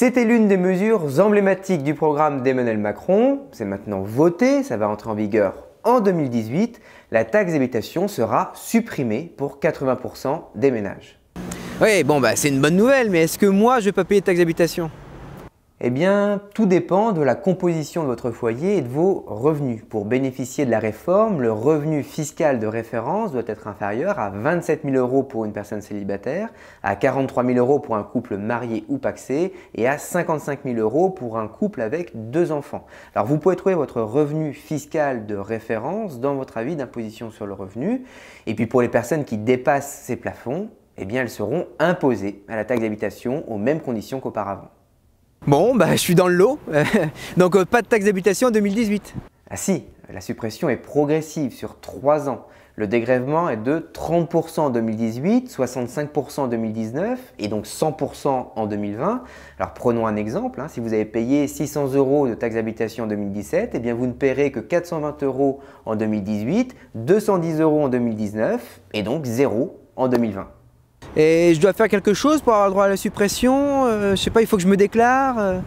C'était l'une des mesures emblématiques du programme d'Emmanuel Macron. C'est maintenant voté, ça va entrer en vigueur en 2018. La taxe d'habitation sera supprimée pour 80% des ménages. Oui, bon, bah, c'est une bonne nouvelle, mais est-ce que moi, je vais pas payer de taxe d'habitation ? Eh bien, tout dépend de la composition de votre foyer et de vos revenus. Pour bénéficier de la réforme, le revenu fiscal de référence doit être inférieur à 27 000 euros pour une personne célibataire, à 43 000 euros pour un couple marié ou pacsé et à 55 000 euros pour un couple avec 2 enfants. Alors, vous pouvez trouver votre revenu fiscal de référence dans votre avis d'imposition sur le revenu. Et puis, pour les personnes qui dépassent ces plafonds, eh bien, elles seront imposées à la taxe d'habitation aux mêmes conditions qu'auparavant. Bon, bah, je suis dans le lot, donc pas de taxe d'habitation en 2018. Ah si, la suppression est progressive sur 3 ans. Le dégrèvement est de 30% en 2018, 65% en 2019 et donc 100% en 2020. Alors prenons un exemple, hein. Si vous avez payé 600 euros de taxe d'habitation en 2017, eh bien vous ne paierez que 420 euros en 2018, 210 euros en 2019 et donc 0 en 2020. Et je dois faire quelque chose pour avoir le droit à la suppression, je sais pas, il faut que je me déclare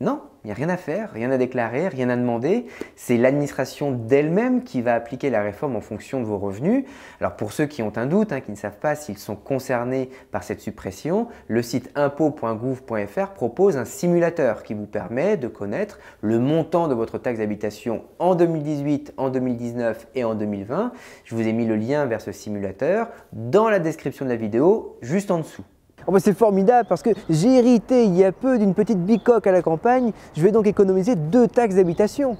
Non, il n'y a rien à faire, rien à déclarer, rien à demander. C'est l'administration d'elle-même qui va appliquer la réforme en fonction de vos revenus. Alors pour ceux qui ont un doute, hein, qui ne savent pas s'ils sont concernés par cette suppression, le site impots.gouv.fr propose un simulateur qui vous permet de connaître le montant de votre taxe d'habitation en 2018, en 2019 et en 2020. Je vous ai mis le lien vers ce simulateur dans la description de la vidéo, juste en dessous. Oh bah c'est formidable parce que j'ai hérité il y a peu d'une petite bicoque à la campagne, je vais donc économiser 2 taxes d'habitation.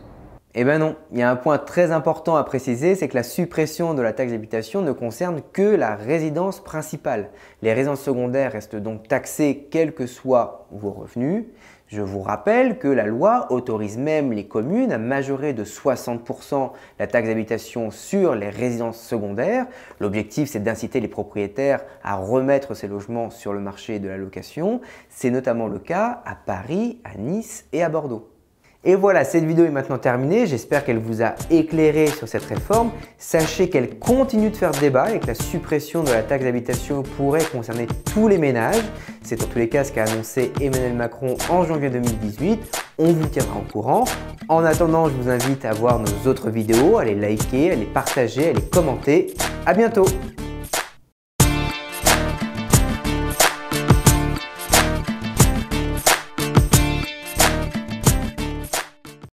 Eh ben non, il y a un point très important à préciser, c'est que la suppression de la taxe d'habitation ne concerne que la résidence principale. Les résidences secondaires restent donc taxées quels que soient vos revenus. Je vous rappelle que la loi autorise même les communes à majorer de 60% la taxe d'habitation sur les résidences secondaires. L'objectif, c'est d'inciter les propriétaires à remettre ces logements sur le marché de la location. C'est notamment le cas à Paris, à Nice et à Bordeaux. Et voilà, cette vidéo est maintenant terminée. J'espère qu'elle vous a éclairé sur cette réforme. Sachez qu'elle continue de faire débat et que la suppression de la taxe d'habitation pourrait concerner tous les ménages. C'est en tous les cas ce qu'a annoncé Emmanuel Macron en janvier 2018. On vous tiendra au courant. En attendant, je vous invite à voir nos autres vidéos, à les liker, à les partager, à les commenter. À bientôt!